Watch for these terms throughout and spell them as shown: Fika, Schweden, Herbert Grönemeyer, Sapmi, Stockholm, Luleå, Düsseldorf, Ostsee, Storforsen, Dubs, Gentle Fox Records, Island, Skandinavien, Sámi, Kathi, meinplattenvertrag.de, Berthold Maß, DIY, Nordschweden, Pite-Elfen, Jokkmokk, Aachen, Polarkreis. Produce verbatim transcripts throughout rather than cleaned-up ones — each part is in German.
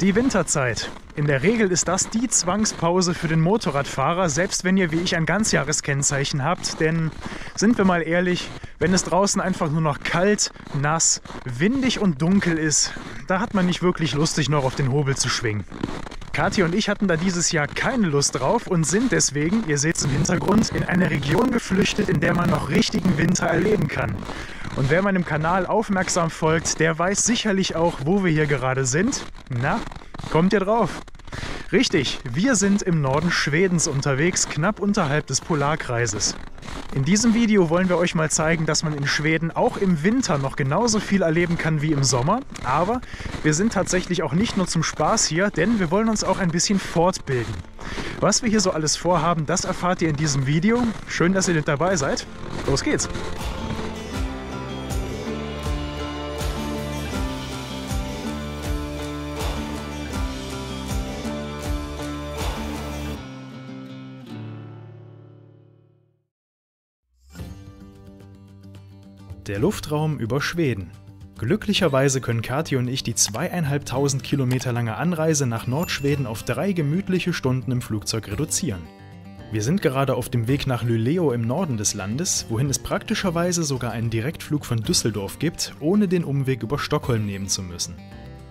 Die Winterzeit. In der Regel ist das die Zwangspause für den Motorradfahrer, selbst wenn ihr wie ich ein Ganzjahreskennzeichen habt. Denn, sind wir mal ehrlich, wenn es draußen einfach nur noch kalt, nass, windig und dunkel ist, da hat man nicht wirklich Lust, sich noch auf den Hobel zu schwingen. Kathi und ich hatten da dieses Jahr keine Lust drauf und sind deswegen, ihr seht es im Hintergrund, in eine Region geflüchtet, in der man noch richtigen Winter erleben kann. Und wer meinem Kanal aufmerksam folgt, der weiß sicherlich auch, wo wir hier gerade sind. Na, kommt ihr drauf? Richtig, wir sind im Norden Schwedens unterwegs, knapp unterhalb des Polarkreises. In diesem Video wollen wir euch mal zeigen, dass man in Schweden auch im Winter noch genauso viel erleben kann wie im Sommer. Aber wir sind tatsächlich auch nicht nur zum Spaß hier, denn wir wollen uns auch ein bisschen fortbilden. Was wir hier so alles vorhaben, das erfahrt ihr in diesem Video. Schön, dass ihr mit dabei seid. Los geht's! Der Luftraum über Schweden. Glücklicherweise können Kathi und ich die zweieinhalbtausend Kilometer lange Anreise nach Nordschweden auf drei gemütliche Stunden im Flugzeug reduzieren. Wir sind gerade auf dem Weg nach Luleå im Norden des Landes, wohin es praktischerweise sogar einen Direktflug von Düsseldorf gibt, ohne den Umweg über Stockholm nehmen zu müssen.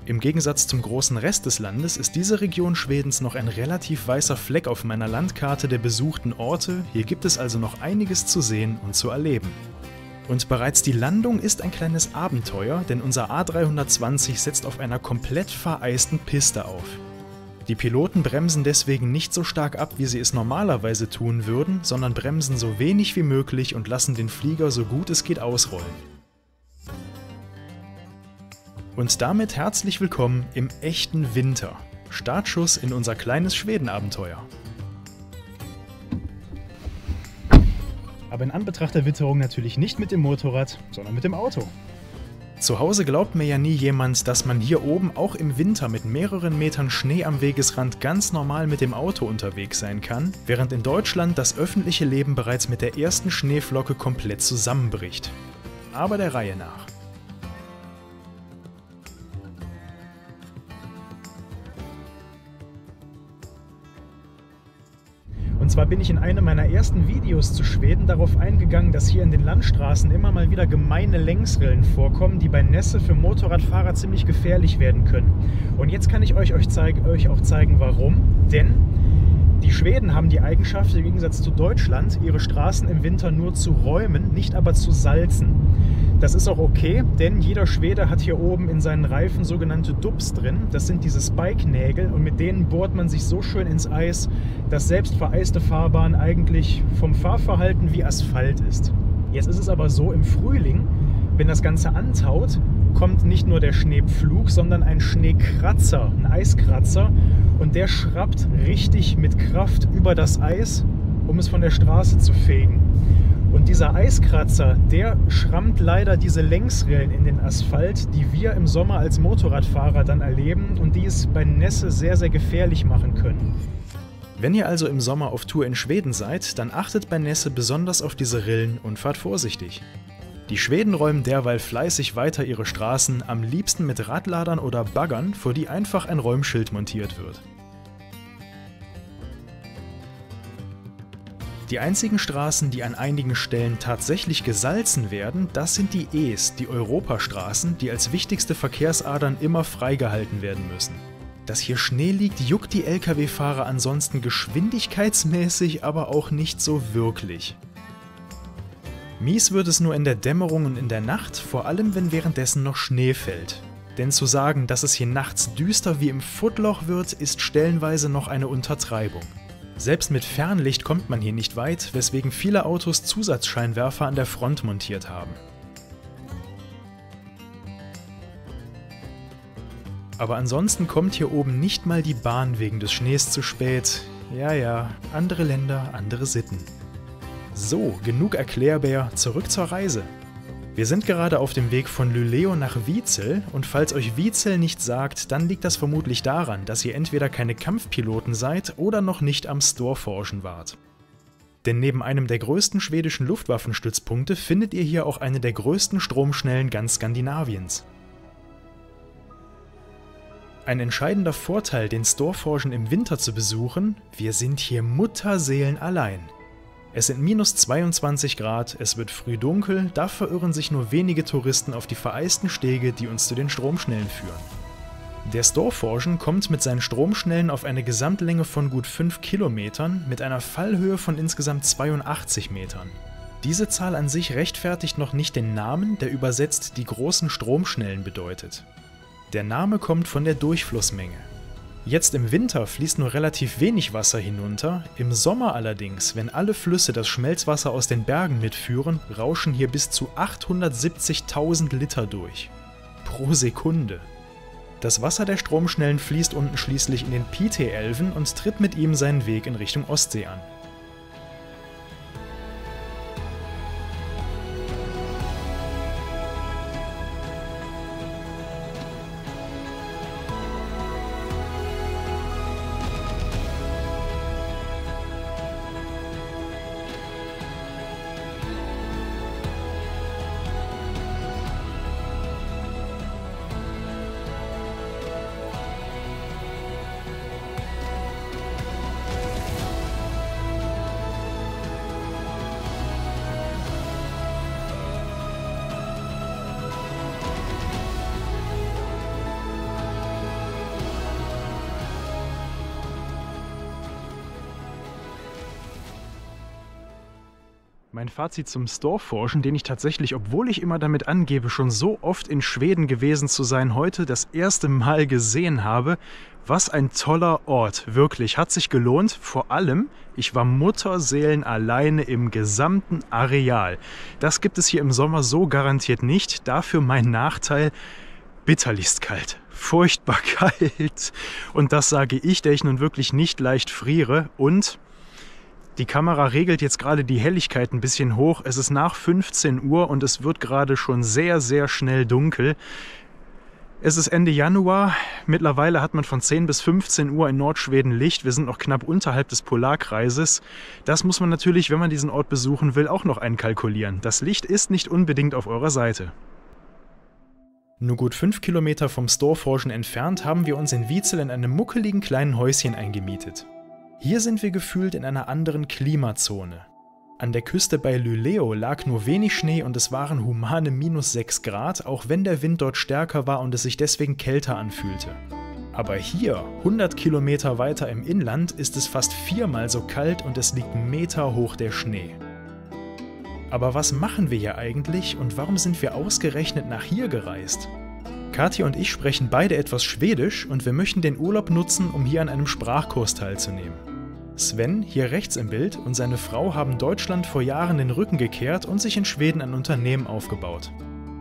Im Gegensatz zum großen Rest des Landes ist diese Region Schwedens noch ein relativ weißer Fleck auf meiner Landkarte der besuchten Orte, hier gibt es also noch einiges zu sehen und zu erleben. Und bereits die Landung ist ein kleines Abenteuer, denn unser A dreihundertzwanzig setzt auf einer komplett vereisten Piste auf. Die Piloten bremsen deswegen nicht so stark ab, wie sie es normalerweise tun würden, sondern bremsen so wenig wie möglich und lassen den Flieger so gut es geht ausrollen. Und damit herzlich willkommen im echten Winter. Startschuss in unser kleines Schweden-Abenteuer. Aber in Anbetracht der Witterung natürlich nicht mit dem Motorrad, sondern mit dem Auto. Zu Hause glaubt mir ja nie jemand, dass man hier oben auch im Winter mit mehreren Metern Schnee am Wegesrand ganz normal mit dem Auto unterwegs sein kann, während in Deutschland das öffentliche Leben bereits mit der ersten Schneeflocke komplett zusammenbricht. Aber der Reihe nach. Und zwar bin ich in einem meiner ersten Videos zu Schweden darauf eingegangen, dass hier in den Landstraßen immer mal wieder gemeine Längsrillen vorkommen, die bei Nässe für Motorradfahrer ziemlich gefährlich werden können. Und jetzt kann ich euch, euch, zeig, euch auch zeigen, warum. Denn die Schweden haben die Eigenschaft, im Gegensatz zu Deutschland, ihre Straßen im Winter nur zu räumen, nicht aber zu salzen. Das ist auch okay, denn jeder Schwede hat hier oben in seinen Reifen sogenannte Dubs drin. Das sind diese Spike-Nägel und mit denen bohrt man sich so schön ins Eis, dass selbst vereiste Fahrbahn eigentlich vom Fahrverhalten wie Asphalt ist. Jetzt ist es aber so, im Frühling, wenn das Ganze antaut, kommt nicht nur der Schneepflug, sondern ein Schneekratzer, ein Eiskratzer, und der schrappt richtig mit Kraft über das Eis, um es von der Straße zu fegen. Und dieser Eiskratzer, der schrammt leider diese Längsrillen in den Asphalt, die wir im Sommer als Motorradfahrer dann erleben und die es bei Nässe sehr, sehr gefährlich machen können. Wenn ihr also im Sommer auf Tour in Schweden seid, dann achtet bei Nässe besonders auf diese Rillen und fahrt vorsichtig. Die Schweden räumen derweil fleißig weiter ihre Straßen, am liebsten mit Radladern oder Baggern, vor die einfach ein Räumschild montiert wird. Die einzigen Straßen, die an einigen Stellen tatsächlich gesalzen werden, das sind die E S, die Europastraßen, die als wichtigste Verkehrsadern immer freigehalten werden müssen. Dass hier Schnee liegt, juckt die L K W-Fahrer ansonsten geschwindigkeitsmäßig, aber auch nicht so wirklich. Mies wird es nur in der Dämmerung und in der Nacht, vor allem wenn währenddessen noch Schnee fällt. Denn zu sagen, dass es hier nachts düster wie im Footloch wird, ist stellenweise noch eine Untertreibung. Selbst mit Fernlicht kommt man hier nicht weit, weswegen viele Autos Zusatzscheinwerfer an der Front montiert haben. Aber ansonsten kommt hier oben nicht mal die Bahn wegen des Schnees zu spät. Ja, ja, andere Länder, andere Sitten. So, genug Erklärbär, zurück zur Reise. Wir sind gerade auf dem Weg von Luleå nach Vizel und falls euch Vizel nicht sagt, dann liegt das vermutlich daran, dass ihr entweder keine Kampfpiloten seid oder noch nicht am Storforsen wart. denn neben einem der größten schwedischen Luftwaffenstützpunkte findet ihr hier auch eine der größten Stromschnellen ganz Skandinaviens. Ein entscheidender Vorteil, den Storforsen im Winter zu besuchen: wir sind hier mutterseelenallein. Es sind minus zweiundzwanzig Grad, es wird früh dunkel, da verirren sich nur wenige Touristen auf die vereisten Stege, die uns zu den Stromschnellen führen. Der Storforsen kommt mit seinen Stromschnellen auf eine Gesamtlänge von gut fünf Kilometern mit einer Fallhöhe von insgesamt zweiundachtzig Metern. Diese Zahl an sich rechtfertigt noch nicht den Namen, der übersetzt die großen Stromschnellen bedeutet. Der Name kommt von der Durchflussmenge. Jetzt im Winter fließt nur relativ wenig Wasser hinunter, im Sommer allerdings, wenn alle Flüsse das Schmelzwasser aus den Bergen mitführen, rauschen hier bis zu achthundertsiebzigtausend Liter durch. Pro Sekunde. Das Wasser der Stromschnellen fließt unten schließlich in den Pite-Elfen und tritt mit ihm seinen Weg in Richtung Ostsee an. Mein Fazit zum Storforsen, den ich tatsächlich, obwohl ich immer damit angebe, schon so oft in Schweden gewesen zu sein, heute das erste Mal gesehen habe: was ein toller Ort, wirklich, hat sich gelohnt. Vor allem, ich war mutterseelen alleine im gesamten Areal. Das gibt es hier im Sommer so garantiert nicht, dafür mein Nachteil: bitterlichst kalt. Furchtbar kalt. Und das sage ich, der ich nun wirklich nicht leicht friere. Und die Kamera regelt jetzt gerade die Helligkeit ein bisschen hoch. Es ist nach fünfzehn Uhr und es wird gerade schon sehr, sehr schnell dunkel. Es ist Ende Januar. Mittlerweile hat man von zehn bis fünfzehn Uhr in Nordschweden Licht. Wir sind noch knapp unterhalb des Polarkreises. Das muss man natürlich, wenn man diesen Ort besuchen will, auch noch einkalkulieren. Das Licht ist nicht unbedingt auf eurer Seite. Nur gut fünf Kilometer vom Storforsen entfernt haben wir uns in Wiezel in einem muckeligen kleinen Häuschen eingemietet. Hier sind wir gefühlt in einer anderen Klimazone. An der Küste bei Luleå lag nur wenig Schnee und es waren humane minus sechs Grad, auch wenn der Wind dort stärker war und es sich deswegen kälter anfühlte. Aber hier, hundert Kilometer weiter im Inland, ist es fast viermal so kalt und es liegt meterhoch der Schnee. Aber was machen wir hier eigentlich und warum sind wir ausgerechnet nach hier gereist? Kathi und ich sprechen beide etwas Schwedisch und wir möchten den Urlaub nutzen, um hier an einem Sprachkurs teilzunehmen. Sven, hier rechts im Bild, und seine Frau haben Deutschland vor Jahren den Rücken gekehrt und sich in Schweden ein Unternehmen aufgebaut.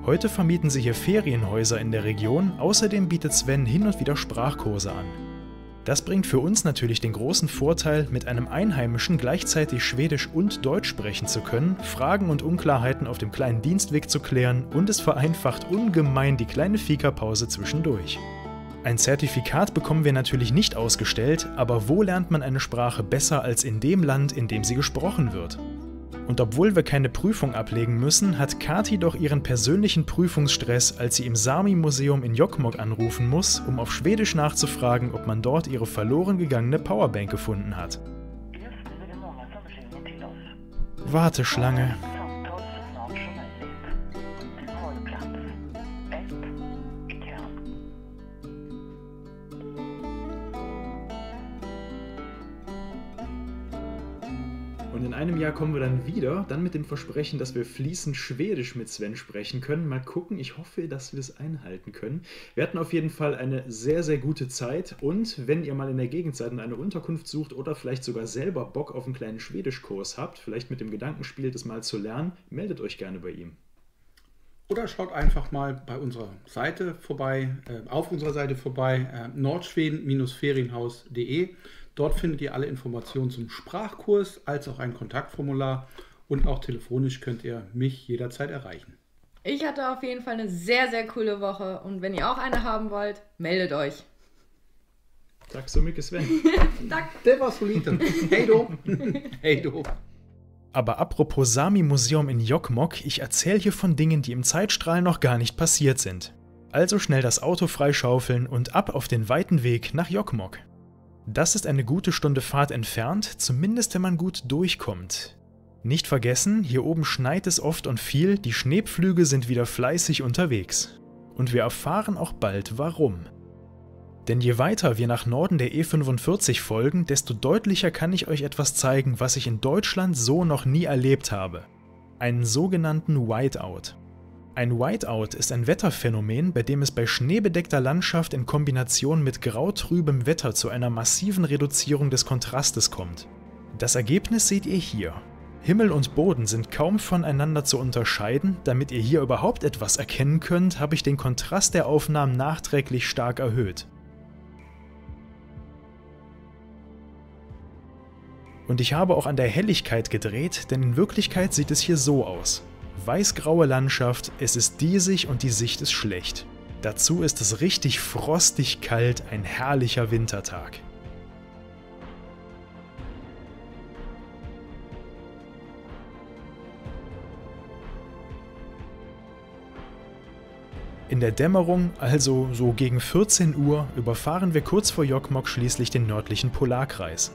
Heute vermieten sie hier Ferienhäuser in der Region, außerdem bietet Sven hin und wieder Sprachkurse an. Das bringt für uns natürlich den großen Vorteil, mit einem Einheimischen gleichzeitig Schwedisch und Deutsch sprechen zu können, Fragen und Unklarheiten auf dem kleinen Dienstweg zu klären, und es vereinfacht ungemein die kleine Fika-Pause zwischendurch. Ein Zertifikat bekommen wir natürlich nicht ausgestellt, aber wo lernt man eine Sprache besser als in dem Land, in dem sie gesprochen wird? Und obwohl wir keine Prüfung ablegen müssen, hat Kathi doch ihren persönlichen Prüfungsstress, als sie im Sámi-Museum in Jokkmokk anrufen muss, um auf Schwedisch nachzufragen, ob man dort ihre verloren gegangene Powerbank gefunden hat. Warteschlange. Und in einem Jahr kommen wir dann wieder, dann mit dem Versprechen, dass wir fließend Schwedisch mit Sven sprechen können. Mal gucken, ich hoffe, dass wir es einhalten können. Wir hatten auf jeden Fall eine sehr, sehr gute Zeit, und wenn ihr mal in der Gegend seid und eine Unterkunft sucht oder vielleicht sogar selber Bock auf einen kleinen Schwedischkurs habt, vielleicht mit dem Gedanken spielt, es mal zu lernen, meldet euch gerne bei ihm. Oder schaut einfach mal bei unserer Seite vorbei, äh, auf unserer Seite vorbei, äh, nordschweden Bindestrich ferienhaus punkt de. Dort findet ihr alle Informationen zum Sprachkurs, als auch ein Kontaktformular, und auch telefonisch könnt ihr mich jederzeit erreichen. Ich hatte auf jeden Fall eine sehr, sehr coole Woche, und wenn ihr auch eine haben wollt, meldet euch. Tack så mycket, Sven. Tack. Det var så lite. Hej då. Hej då. Aber apropos Sámi-Museum in Jokkmokk, ich erzähle hier von Dingen, die im Zeitstrahl noch gar nicht passiert sind. Also schnell das Auto freischaufeln und ab auf den weiten Weg nach Jokkmokk. Das ist eine gute Stunde Fahrt entfernt, zumindest wenn man gut durchkommt. Nicht vergessen, hier oben schneit es oft und viel, die Schneepflüge sind wieder fleißig unterwegs. Und wir erfahren auch bald warum. Denn je weiter wir nach Norden der E fünfundvierzig folgen, desto deutlicher kann ich euch etwas zeigen, was ich in Deutschland so noch nie erlebt habe. Einen sogenannten Whiteout. Ein Whiteout ist ein Wetterphänomen, bei dem es bei schneebedeckter Landschaft in Kombination mit grautrübem Wetter zu einer massiven Reduzierung des Kontrastes kommt. Das Ergebnis seht ihr hier. Himmel und Boden sind kaum voneinander zu unterscheiden. Damit ihr hier überhaupt etwas erkennen könnt, habe ich den Kontrast der Aufnahmen nachträglich stark erhöht. Und ich habe auch an der Helligkeit gedreht, denn in Wirklichkeit sieht es hier so aus. Weißgraue Landschaft, es ist diesig und die Sicht ist schlecht. Dazu ist es richtig frostig kalt, ein herrlicher Wintertag. In der Dämmerung, also so gegen vierzehn Uhr, überfahren wir kurz vor Jokkmokk schließlich den nördlichen Polarkreis.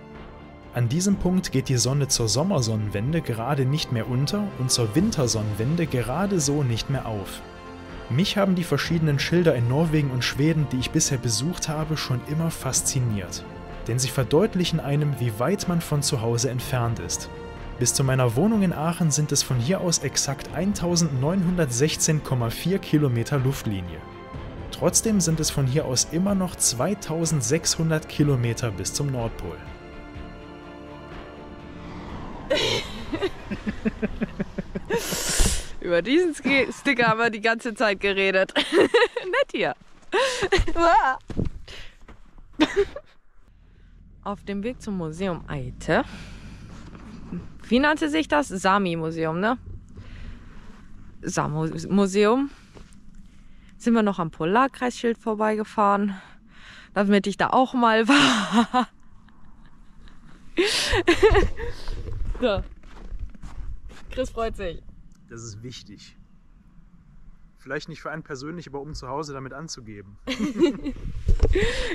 An diesem Punkt geht die Sonne zur Sommersonnenwende gerade nicht mehr unter und zur Wintersonnenwende gerade so nicht mehr auf. Mich haben die verschiedenen Schilder in Norwegen und Schweden, die ich bisher besucht habe, schon immer fasziniert. Denn sie verdeutlichen einem, wie weit man von zu Hause entfernt ist. Bis zu meiner Wohnung in Aachen sind es von hier aus exakt eintausendneunhundertsechzehn Komma vier Kilometer Luftlinie. Trotzdem sind es von hier aus immer noch zweitausendsechshundert Kilometer bis zum Nordpol. Über diesen Sticker haben wir die ganze Zeit geredet. Nett hier. Auf dem Weg zum Museum Eite. Wie nannte sich das? Sámi-Museum, ne? Sámi-Museum. Sind wir noch am Polarkreisschild vorbeigefahren, damit ich da auch mal war. So. Chris freut sich. Das ist wichtig. Vielleicht nicht für einen persönlich, aber um zu Hause damit anzugeben.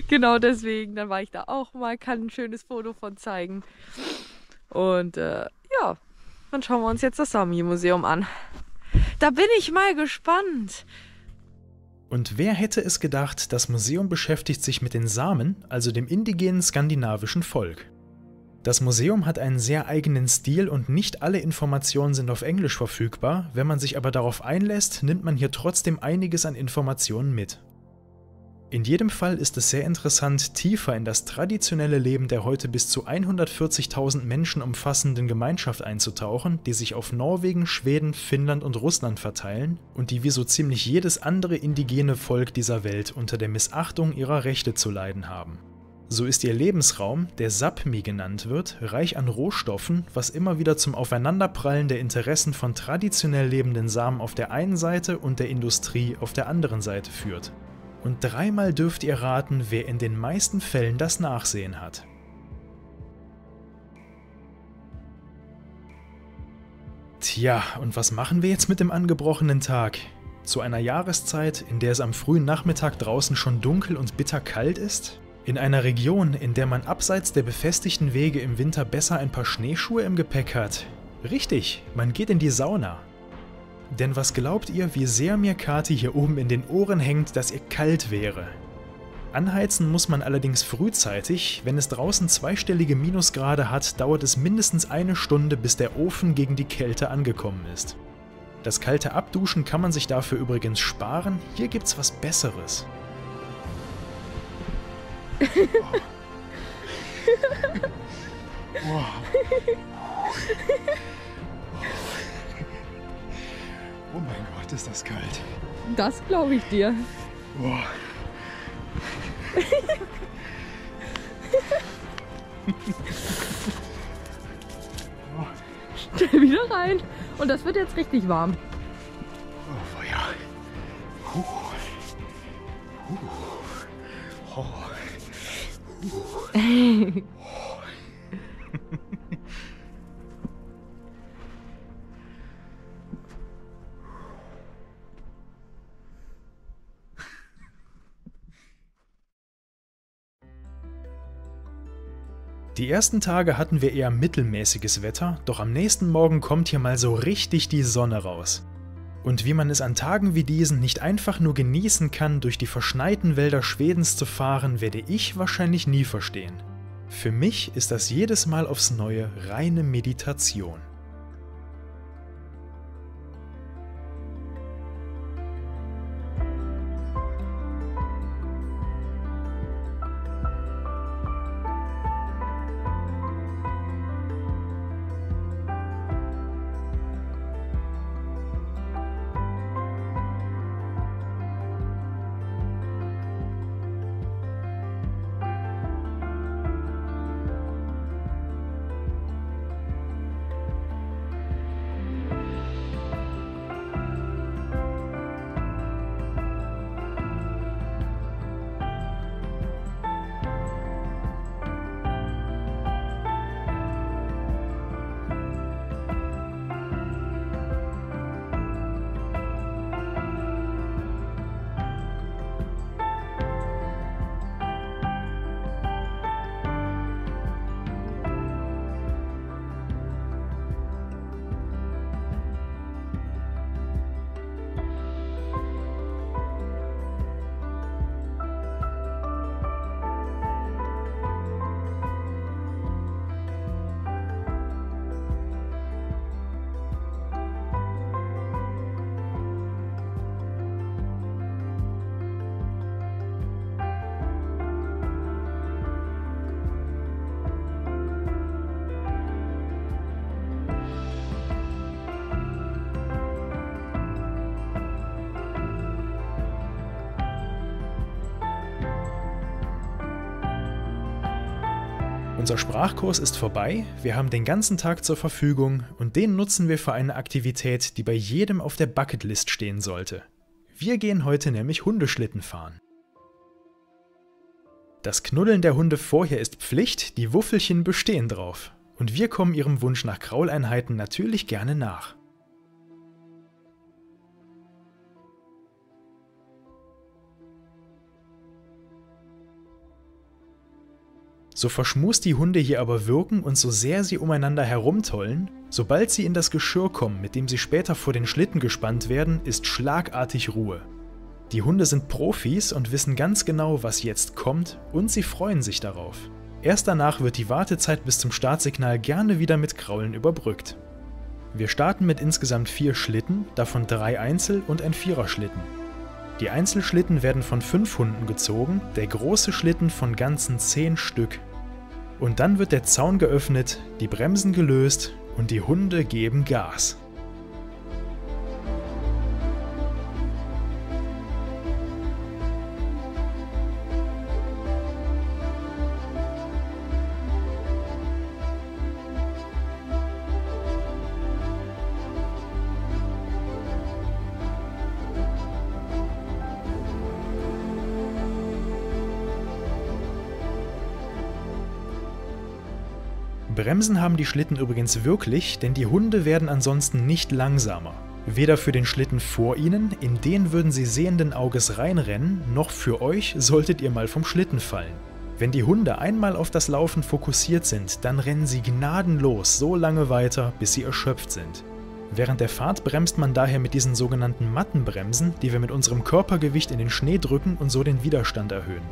Genau deswegen, dann war ich da auch mal, kann ein schönes Foto von zeigen. Und äh, ja, dann schauen wir uns jetzt das Sámi-Museum an. Da bin ich mal gespannt. Und wer hätte es gedacht, das Museum beschäftigt sich mit den Samen, also dem indigenen skandinavischen Volk. Das Museum hat einen sehr eigenen Stil und nicht alle Informationen sind auf Englisch verfügbar. Wenn man sich aber darauf einlässt, nimmt man hier trotzdem einiges an Informationen mit. In jedem Fall ist es sehr interessant, tiefer in das traditionelle Leben der heute bis zu hundertvierzigtausend Menschen umfassenden Gemeinschaft einzutauchen, die sich auf Norwegen, Schweden, Finnland und Russland verteilen und die wie so ziemlich jedes andere indigene Volk dieser Welt unter der Missachtung ihrer Rechte zu leiden haben. So ist ihr Lebensraum, der Sapmi genannt wird, reich an Rohstoffen, was immer wieder zum Aufeinanderprallen der Interessen von traditionell lebenden Samen auf der einen Seite und der Industrie auf der anderen Seite führt. Und dreimal dürft ihr raten, wer in den meisten Fällen das Nachsehen hat. Tja, und was machen wir jetzt mit dem angebrochenen Tag? Zu einer Jahreszeit, in der es am frühen Nachmittag draußen schon dunkel und bitter kalt ist? In einer Region, in der man abseits der befestigten Wege im Winter besser ein paar Schneeschuhe im Gepäck hat. Richtig, man geht in die Sauna. Denn was glaubt ihr, wie sehr mir Kati hier oben in den Ohren hängt, dass ihr kalt wäre? Anheizen muss man allerdings frühzeitig. Wenn es draußen zweistellige Minusgrade hat, dauert es mindestens eine Stunde, bis der Ofen gegen die Kälte angekommen ist. Das kalte Abduschen kann man sich dafür übrigens sparen. Hier gibt's was Besseres. Wow. Wow. Oh mein Gott, ist das kalt. Das glaube ich dir. Wow. Stell wieder rein. Und das wird jetzt richtig warm. Oh, Feuer. Puh. Puh. Oh. Die ersten Tage hatten wir eher mittelmäßiges Wetter, doch am nächsten Morgen kommt hier mal so richtig die Sonne raus. Und wie man es an Tagen wie diesen nicht einfach nur genießen kann, durch die verschneiten Wälder Schwedens zu fahren, werde ich wahrscheinlich nie verstehen. Für mich ist das jedes Mal aufs Neue reine Meditation. Unser Sprachkurs ist vorbei, wir haben den ganzen Tag zur Verfügung und den nutzen wir für eine Aktivität, die bei jedem auf der Bucketlist stehen sollte. Wir gehen heute nämlich Hundeschlitten fahren. Das Knuddeln der Hunde vorher ist Pflicht, die Wuffelchen bestehen drauf. Und wir kommen ihrem Wunsch nach Krauleinheiten natürlich gerne nach. So verschmust die Hunde hier aber wirken und so sehr sie umeinander herumtollen, sobald sie in das Geschirr kommen, mit dem sie später vor den Schlitten gespannt werden, ist schlagartig Ruhe. Die Hunde sind Profis und wissen ganz genau, was jetzt kommt, und sie freuen sich darauf. Erst danach wird die Wartezeit bis zum Startsignal gerne wieder mit Kraulen überbrückt. Wir starten mit insgesamt vier Schlitten, davon drei Einzel- und ein Viererschlitten. Die Einzelschlitten werden von fünf Hunden gezogen, der große Schlitten von ganzen zehn Stück. Und dann wird der Zaun geöffnet, die Bremsen gelöst und die Hunde geben Gas. Bremsen haben die Schlitten übrigens wirklich, denn die Hunde werden ansonsten nicht langsamer. Weder für den Schlitten vor ihnen, in den würden sie sehenden Auges reinrennen, noch für euch, solltet ihr mal vom Schlitten fallen. Wenn die Hunde einmal auf das Laufen fokussiert sind, dann rennen sie gnadenlos so lange weiter, bis sie erschöpft sind. Während der Fahrt bremst man daher mit diesen sogenannten Mattenbremsen, die wir mit unserem Körpergewicht in den Schnee drücken und so den Widerstand erhöhen.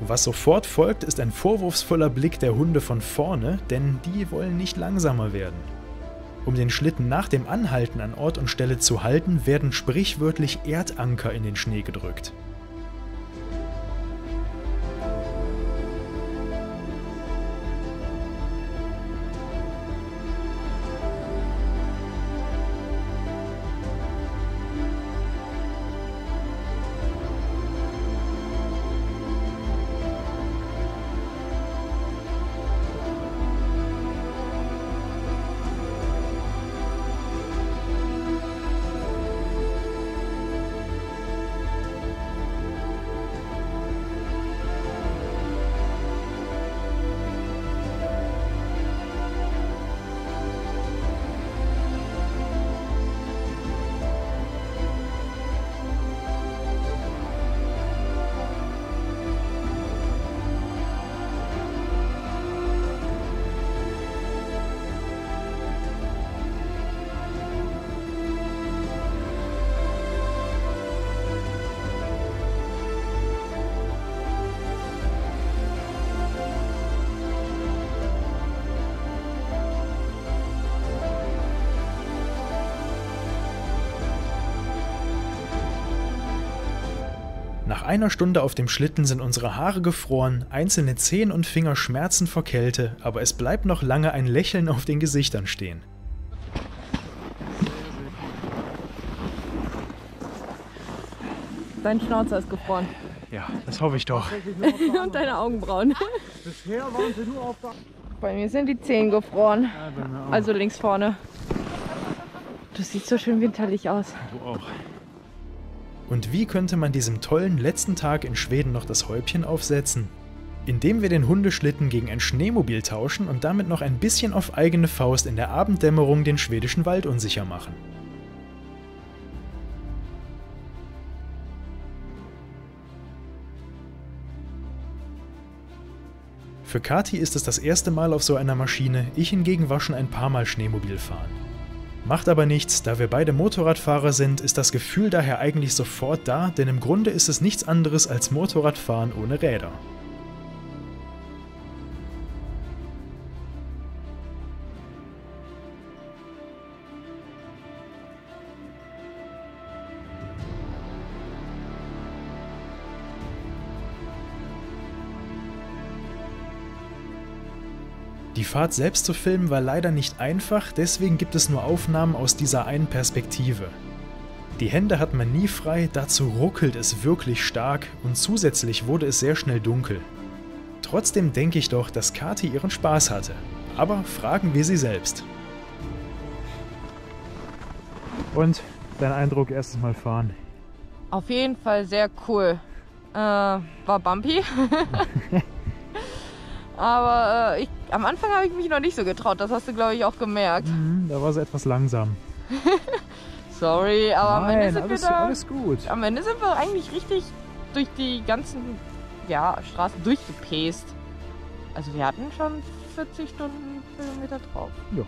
Was sofort folgt, ist ein vorwurfsvoller Blick der Hunde von vorne, denn die wollen nicht langsamer werden. Um den Schlitten nach dem Anhalten an Ort und Stelle zu halten, werden sprichwörtlich Erdanker in den Schnee gedrückt. Nach einer Stunde auf dem Schlitten sind unsere Haare gefroren, einzelne Zehen und Finger schmerzen vor Kälte, aber es bleibt noch lange ein Lächeln auf den Gesichtern stehen. Dein Schnauzer ist gefroren. Ja, das hoffe ich doch. Und deine Augenbrauen. Bisher waren sie nur auf der... Bei mir sind die Zehen gefroren. Ja, also links vorne. Du siehst so schön winterlich aus. Du auch. Und wie könnte man diesem tollen letzten Tag in Schweden noch das Häubchen aufsetzen? Indem wir den Hundeschlitten gegen ein Schneemobil tauschen und damit noch ein bisschen auf eigene Faust in der Abenddämmerung den schwedischen Wald unsicher machen. Für Kati ist es das erste Mal auf so einer Maschine, ich hingegen war schon ein paar Mal Schneemobil fahren. Macht aber nichts, da wir beide Motorradfahrer sind, ist das Gefühl daher eigentlich sofort da, denn im Grunde ist es nichts anderes als Motorradfahren ohne Räder. Die Fahrt selbst zu filmen war leider nicht einfach, deswegen gibt es nur Aufnahmen aus dieser einen Perspektive. Die Hände hat man nie frei, dazu ruckelt es wirklich stark und zusätzlich wurde es sehr schnell dunkel. Trotzdem denke ich doch, dass Kati ihren Spaß hatte, aber fragen wir sie selbst. Und dein Eindruck erstes Mal fahren? Auf jeden Fall sehr cool. Äh, war bumpy. Aber äh, ich, am Anfang habe ich mich noch nicht so getraut, das hast du, glaube ich, auch gemerkt. Mhm, da war sie etwas langsam. Sorry, aber Nein, am Ende sind alles, wir da, alles gut. Am Ende sind wir eigentlich richtig durch die ganzen ja, Straßen durchgepäst. Also wir hatten schon vierzig Stundenkilometer drauf. Ja.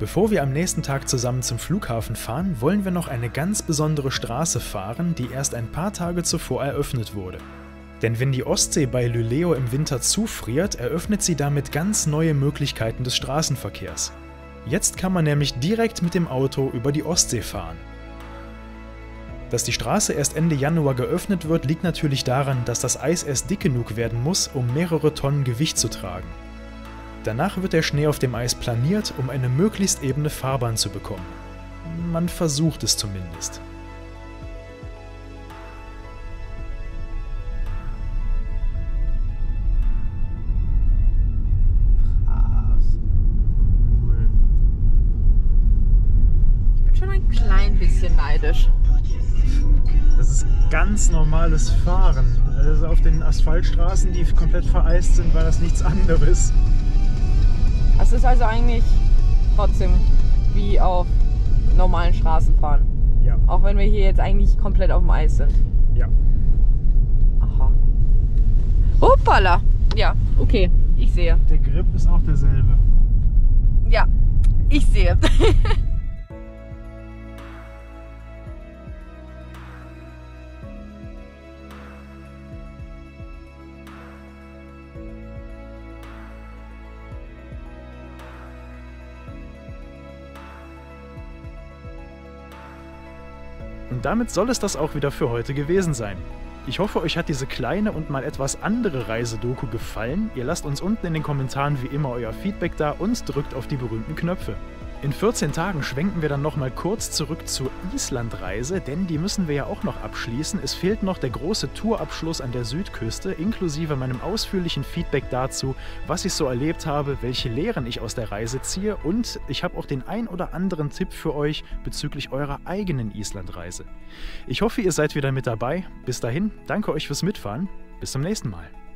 Bevor wir am nächsten Tag zusammen zum Flughafen fahren, wollen wir noch eine ganz besondere Straße fahren, die erst ein paar Tage zuvor eröffnet wurde. Denn wenn die Ostsee bei Luleå im Winter zufriert, eröffnet sie damit ganz neue Möglichkeiten des Straßenverkehrs. Jetzt kann man nämlich direkt mit dem Auto über die Ostsee fahren. Dass die Straße erst Ende Januar geöffnet wird, liegt natürlich daran, dass das Eis erst dick genug werden muss, um mehrere Tonnen Gewicht zu tragen. Danach wird der Schnee auf dem Eis planiert, um eine möglichst ebene Fahrbahn zu bekommen. Man versucht es zumindest. Krass. Cool. Ich bin schon ein klein bisschen neidisch. Das ist ganz normales Fahren. Also auf den Asphaltstraßen, die komplett vereist sind, war das nichts anderes. Es ist also eigentlich trotzdem wie auf normalen Straßen fahren. Ja. Auch wenn wir hier jetzt eigentlich komplett auf dem Eis sind. Ja. Aha. Hoppala! Ja, okay. Ich sehe. Der Grip ist auch derselbe. Ja, ich sehe. Und damit soll es das auch wieder für heute gewesen sein. Ich hoffe, euch hat diese kleine und mal etwas andere Reisedoku gefallen. Ihr lasst uns unten in den Kommentaren wie immer euer Feedback da und drückt auf die berühmten Knöpfe. In vierzehn Tagen schwenken wir dann noch mal kurz zurück zur Islandreise, denn die müssen wir ja auch noch abschließen. Es fehlt noch der große Tourabschluss an der Südküste, inklusive meinem ausführlichen Feedback dazu, was ich so erlebt habe, welche Lehren ich aus der Reise ziehe, und ich habe auch den ein oder anderen Tipp für euch bezüglich eurer eigenen Islandreise. Ich hoffe, ihr seid wieder mit dabei. Bis dahin, danke euch fürs Mitfahren. Bis zum nächsten Mal.